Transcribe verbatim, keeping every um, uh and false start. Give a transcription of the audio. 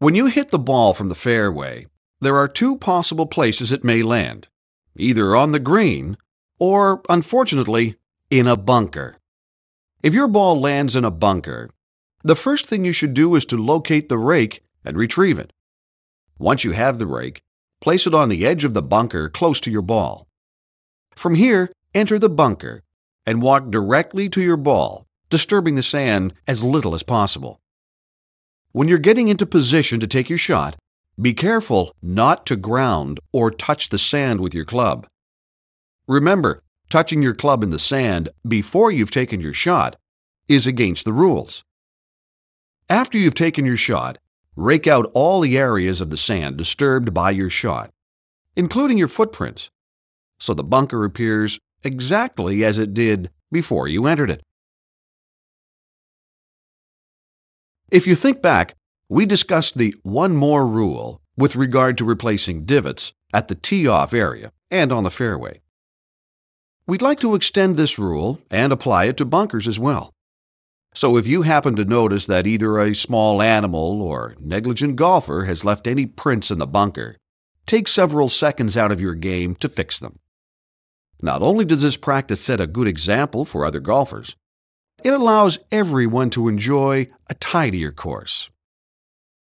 When you hit the ball from the fairway, there are two possible places it may land, either on the green or, unfortunately, in a bunker. If your ball lands in a bunker, the first thing you should do is to locate the rake and retrieve it. Once you have the rake, place it on the edge of the bunker close to your ball. From here, enter the bunker and walk directly to your ball, disturbing the sand as little as possible. When you're getting into position to take your shot, be careful not to ground or touch the sand with your club. Remember, touching your club in the sand before you've taken your shot is against the rules. After you've taken your shot, rake out all the areas of the sand disturbed by your shot, including your footprints, so the bunker appears exactly as it did before you entered it. If you think back, we discussed the one more rule with regard to replacing divots at the tee-off area and on the fairway. We'd like to extend this rule and apply it to bunkers as well. So if you happen to notice that either a small animal or negligent golfer has left any prints in the bunker, take several seconds out of your game to fix them. Not only does this practice set a good example for other golfers, it allows everyone to enjoy a tidier course.